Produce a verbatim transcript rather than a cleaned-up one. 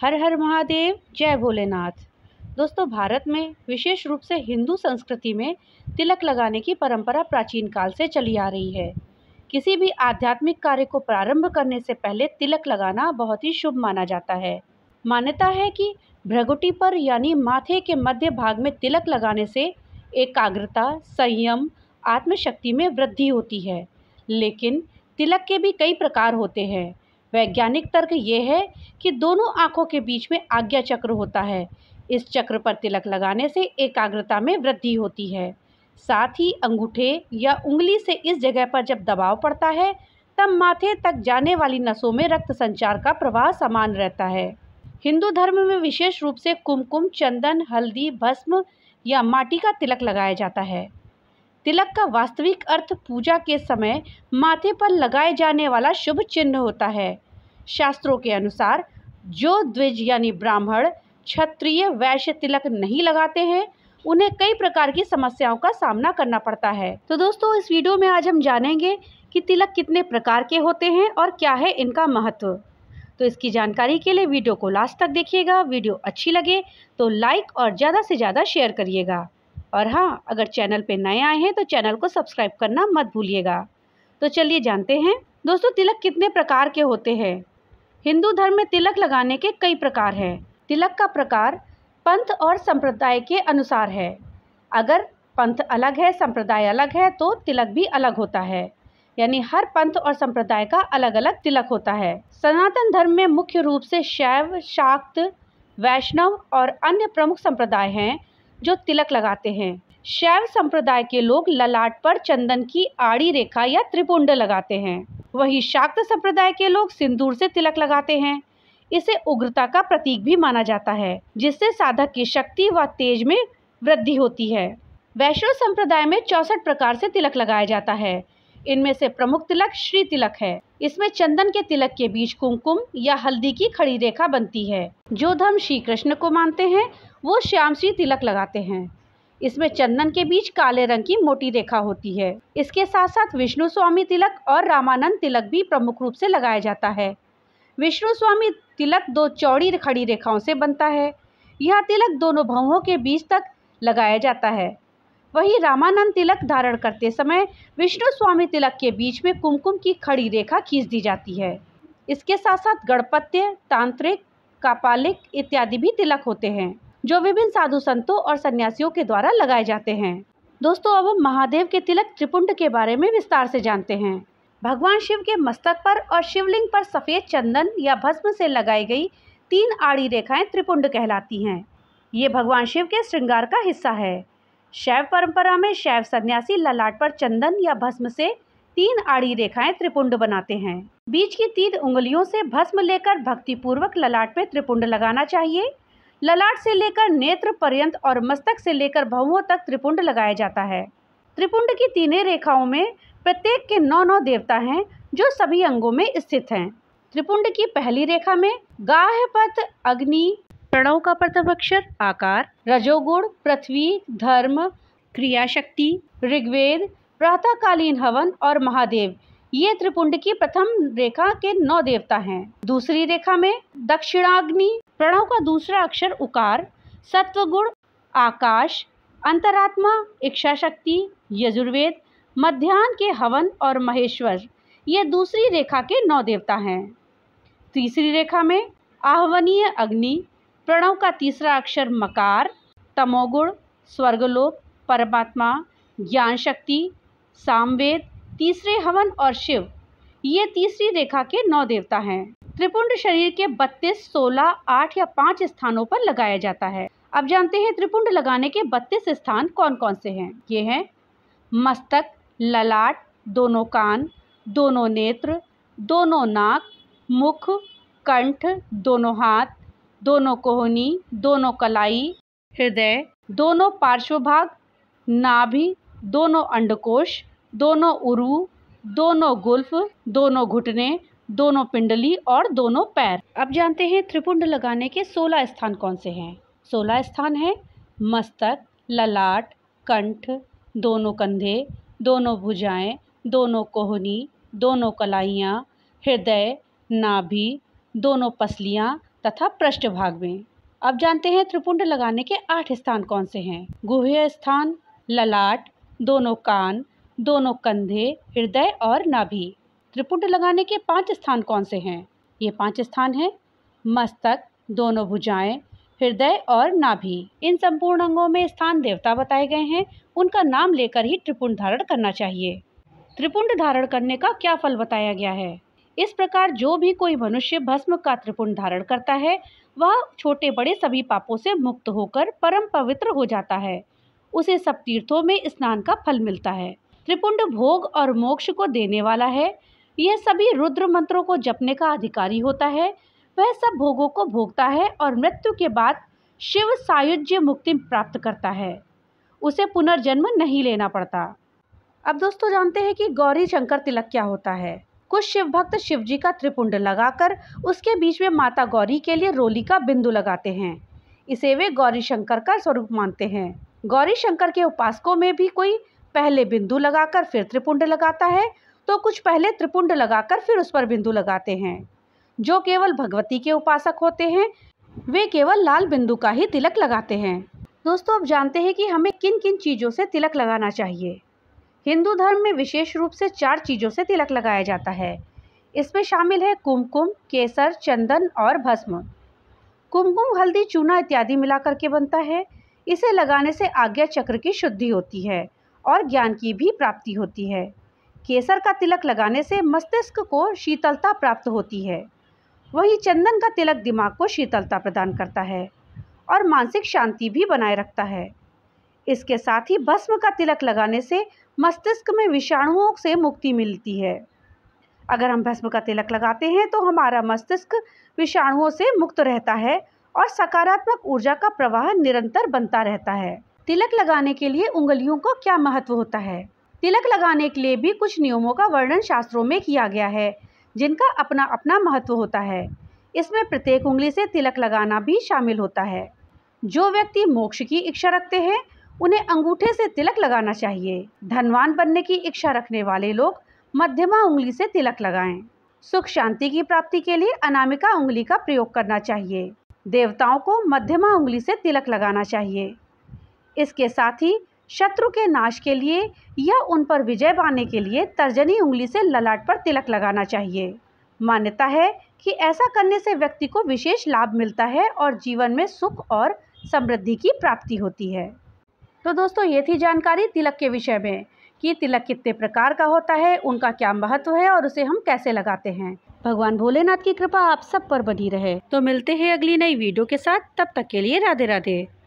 हर हर महादेव, जय भोलेनाथ। दोस्तों, भारत में विशेष रूप से हिंदू संस्कृति में तिलक लगाने की परंपरा प्राचीन काल से चली आ रही है। किसी भी आध्यात्मिक कार्य को प्रारंभ करने से पहले तिलक लगाना बहुत ही शुभ माना जाता है। मान्यता है कि भ्रगुटी पर यानी माथे के मध्य भाग में तिलक लगाने से एकाग्रता, संयम, आत्मशक्ति में वृद्धि होती है। लेकिन तिलक के भी कई प्रकार होते हैं। वैज्ञानिक तर्क ये है कि दोनों आँखों के बीच में आज्ञा चक्र होता है। इस चक्र पर तिलक लगाने से एकाग्रता में वृद्धि होती है। साथ ही अंगूठे या उंगली से इस जगह पर जब दबाव पड़ता है, तब माथे तक जाने वाली नसों में रक्त संचार का प्रवाह समान रहता है। हिंदू धर्म में विशेष रूप से कुमकुम, चंदन, हल्दी, भस्म या माटी का तिलक लगाया जाता है। तिलक का वास्तविक अर्थ पूजा के समय माथे पर लगाए जाने वाला शुभ चिन्ह होता है। शास्त्रों के अनुसार जो द्विज यानी ब्राह्मण, क्षत्रिय, वैश्य तिलक नहीं लगाते हैं, उन्हें कई प्रकार की समस्याओं का सामना करना पड़ता है। तो दोस्तों, इस वीडियो में आज हम जानेंगे कि तिलक कितने प्रकार के होते हैं और क्या है इनका महत्व। तो इसकी जानकारी के लिए वीडियो को लास्ट तक देखिएगा। वीडियो अच्छी लगे तो लाइक और ज़्यादा से ज़्यादा शेयर करिएगा। और हाँ, अगर चैनल पे नए आए हैं तो चैनल को सब्सक्राइब करना मत भूलिएगा। तो चलिए जानते हैं दोस्तों, तिलक कितने प्रकार के होते हैं। हिंदू धर्म में तिलक लगाने के कई प्रकार हैं। तिलक का प्रकार पंथ और संप्रदाय के अनुसार है। अगर पंथ अलग है, संप्रदाय अलग है, तो तिलक भी अलग होता है। यानी हर पंथ और संप्रदाय का अलग अलग तिलक होता है। सनातन धर्म में मुख्य रूप से शैव, शाक्त, वैष्णव और अन्य प्रमुख संप्रदाय हैं जो तिलक लगाते हैं। शैव संप्रदाय के लोग ललाट पर चंदन की आड़ी रेखा या त्रिपुंड लगाते हैं। वहीं शाक्त संप्रदाय के लोग सिंदूर से तिलक लगाते हैं। इसे उग्रता का प्रतीक भी माना जाता है, जिससे साधक की शक्ति व तेज में वृद्धि होती है। वैष्णव संप्रदाय में चौसठ प्रकार से तिलक लगाया जाता है। इनमें से प्रमुख तिलक श्री तिलक है। इसमें चंदन के तिलक के बीच कुमकुम या हल्दी की खड़ी रेखा बनती है। जो धर्म श्री कृष्ण को मानते हैं वो श्याम श्री तिलक लगाते हैं। इसमें चंदन के बीच काले रंग की मोटी रेखा होती है। इसके साथ साथ विष्णु स्वामी तिलक और रामानंद तिलक भी प्रमुख रूप से लगाया जाता है। विष्णु स्वामी तिलक दो चौड़ी खड़ी रेखाओं से बनता है। यह तिलक दोनों भौहों के बीच तक लगाया जाता है। वहीं रामानंद तिलक धारण करते समय विष्णु स्वामी तिलक के बीच में कुमकुम की खड़ी रेखा खींच दी जाती है। इसके साथ साथ गणपत्य, तांत्रिक, कापालिक इत्यादि भी तिलक होते हैं, जो विभिन्न साधु संतों और सन्यासियों के द्वारा लगाए जाते हैं। दोस्तों, अब हम महादेव के तिलक त्रिपुंड के बारे में विस्तार से जानते हैं। भगवान शिव के मस्तक पर और शिवलिंग पर सफ़ेद चंदन या भस्म से लगाई गई तीन आड़ी रेखाएँ त्रिपुंड कहलाती हैं। ये भगवान शिव के श्रृंगार का हिस्सा है। शैव परंपरा में शैव सन्यासी ललाट पर चंदन या भस्म से तीन आड़ी रेखाएं त्रिपुंड बनाते हैं। बीच की तीन उंगलियों से भस्म लेकर भक्तिपूर्वक ललाट में त्रिपुंड लगाना चाहिए। ललाट से लेकर नेत्र पर्यंत और मस्तक से लेकर भौहों तक त्रिपुंड लगाया जाता है। त्रिपुंड की तीनों रेखाओं में प्रत्येक के नौ नौ देवता हैं, जो सभी अंगों में स्थित हैं। त्रिपुंड की पहली रेखा में गाह पथ, अग्नि, प्रणव का प्रथमाक्षर, आकार, रजोगुण, पृथ्वी, धर्म, क्रियाशक्ति, ऋग्वेद, प्रातःकालीन हवन और महादेव, ये त्रिपुंड की प्रथम रेखा के नौ देवता हैं। दूसरी रेखा में दक्षिणाग्नि, प्रणव का दूसरा अक्षर उकार, सत्वगुण, आकाश, अंतरात्मा, इच्छाशक्ति, यजुर्वेद, मध्याह्न के हवन और महेश्वर, ये दूसरी रेखा के नौ देवता हैं। तीसरी रेखा में आह्वनीय अग्नि, प्रणव का तीसरा अक्षर मकार, तमोगुण, स्वर्गलोक, परमात्मा, ज्ञान शक्ति, सामवेद, तीसरे हवन और शिव, ये तीसरी रेखा के नौ देवता हैं। त्रिपुंड शरीर के बत्तीस, सोलह, आठ या पाँच स्थानों पर लगाया जाता है। अब जानते हैं त्रिपुंड लगाने के बत्तीस स्थान कौन कौन से हैं। ये हैं मस्तक, ललाट, दोनों कान, दोनों नेत्र, दोनों नाक, मुख, कंठ, दोनों हाथ, दोनों कोहनी, दोनों कलाई, हृदय, दोनों पार्श्वभाग, नाभि, दोनों अंडकोश, दोनों उरु, दोनों गुल्फ, दोनों घुटने, दोनों पिंडली और दोनों पैर। अब जानते हैं त्रिपुंड लगाने के सोलह स्थान कौन से हैं। सोलह स्थान हैं मस्तक, ललाट, कंठ, दोनों कंधे, दोनों भुजाएं, दोनों कोहनी, दोनों कलाइयाँ, हृदय, नाभि, दोनों पसलियाँ, तथा पृष्ठभाग में। अब जानते हैं त्रिपुंड लगाने के आठ स्थान कौन से हैं। गुह्य स्थान, ललाट, दोनों कान, दोनों कंधे, हृदय और नाभि। त्रिपुंड लगाने के पांच स्थान कौन से हैं? ये पांच स्थान हैं मस्तक, दोनों भुजाएं, हृदय और नाभि। इन संपूर्ण अंगों में स्थान देवता बताए गए हैं, उनका नाम लेकर ही त्रिपुंड धारण करना चाहिए। त्रिपुंड धारण करने का क्या फल बताया गया है? इस प्रकार जो भी कोई मनुष्य भस्म का त्रिपुंड धारण करता है वह छोटे बड़े सभी पापों से मुक्त होकर परम पवित्र हो जाता है। उसे सब तीर्थों में स्नान का फल मिलता है। त्रिपुंड भोग और मोक्ष को देने वाला है। यह सभी रुद्र मंत्रों को जपने का अधिकारी होता है। वह सब भोगों को भोगता है और मृत्यु के बाद शिव सायुज्य मुक्ति प्राप्त करता है। उसे पुनर्जन्म नहीं लेना पड़ता। अब दोस्तों जानते हैं कि गौरी शंकर तिलक क्या होता है। कुछ शिव भक्त शिव जी का त्रिपुंड लगाकर उसके बीच में माता गौरी के लिए रोली का बिंदु लगाते हैं। इसे वे गौरी शंकर का स्वरूप मानते हैं। गौरी शंकर के उपासकों में भी कोई पहले बिंदु लगाकर फिर त्रिपुंड लगाता है तो कुछ पहले त्रिपुंड लगाकर फिर उस पर बिंदु लगाते हैं। जो केवल भगवती के उपासक होते हैं वे केवल लाल बिंदु का ही तिलक लगाते हैं। दोस्तों अब जानते हैं कि हमें किन किन चीज़ों से तिलक लगाना चाहिए। हिंदू धर्म में विशेष रूप से चार चीज़ों से तिलक लगाया जाता है। इसमें शामिल है कुमकुम, केसर, चंदन और भस्म। कुमकुम हल्दी, चूना इत्यादि मिलाकर के बनता है। इसे लगाने से आज्ञा चक्र की शुद्धि होती है और ज्ञान की भी प्राप्ति होती है। केसर का तिलक लगाने से मस्तिष्क को शीतलता प्राप्त होती है। वही चंदन का तिलक दिमाग को शीतलता प्रदान करता है और मानसिक शांति भी बनाए रखता है। इसके साथ ही भस्म का तिलक लगाने से मस्तिष्क में विषाणुओं से मुक्ति मिलती है। अगर हम भस्म का तिलक लगाते हैं तो हमारा मस्तिष्क विषाणुओं से मुक्त रहता है और सकारात्मक ऊर्जा का प्रवाह निरंतर बनता रहता है। तिलक लगाने के लिए उंगलियों को क्या महत्व होता है? तिलक लगाने के लिए भी कुछ नियमों का वर्णन शास्त्रों में किया गया है, जिनका अपना अपना महत्व होता है। इसमें प्रत्येक उंगली से तिलक लगाना भी शामिल होता है। जो व्यक्ति मोक्ष की इच्छा रखते हैं उन्हें अंगूठे से तिलक लगाना चाहिए। धनवान बनने की इच्छा रखने वाले लोग मध्यमा उंगली से तिलक लगाएं। सुख शांति की प्राप्ति के लिए अनामिका उंगली का प्रयोग करना चाहिए। देवताओं को मध्यमा उंगली से तिलक लगाना चाहिए। इसके साथ ही शत्रु के नाश के लिए या उन पर विजय पाने के लिए तर्जनी उंगली से ललाट पर तिलक लगाना चाहिए। मान्यता है कि ऐसा करने से व्यक्ति को विशेष लाभ मिलता है और जीवन में सुख और समृद्धि की प्राप्ति होती है। तो दोस्तों ये थी जानकारी तिलक के विषय में कि तिलक कितने प्रकार का होता है, उनका क्या महत्व है और उसे हम कैसे लगाते हैं। भगवान भोलेनाथ की कृपा आप सब पर बनी रहे। तो मिलते हैं अगली नई वीडियो के साथ। तब तक के लिए राधे राधे।